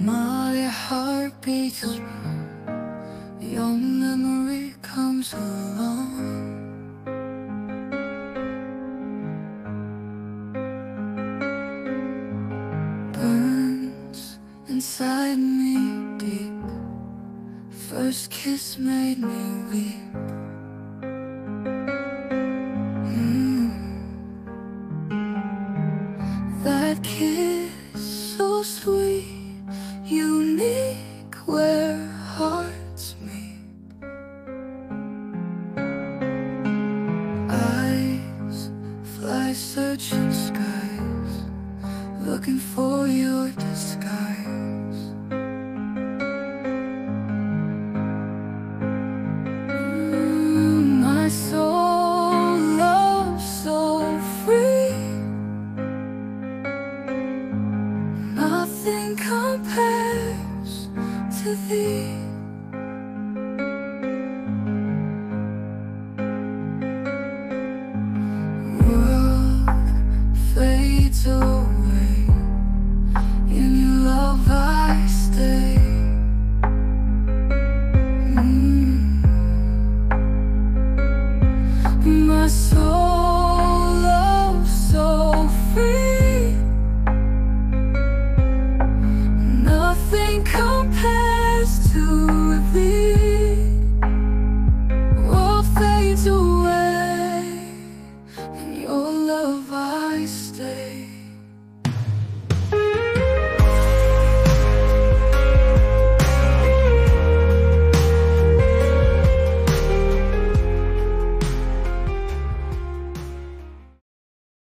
My heart beats wrong, your memory comes along. Burns inside me deep, first kiss made me weep. That kiss so sweet, unique where hearts meet. Eyes fly searching skies, looking for your disguise. My soul loves so free, nothing compares to thee. World fades away, in love I stay. My soul loves so free, nothing compares to thee. World fades away, in your love I stay.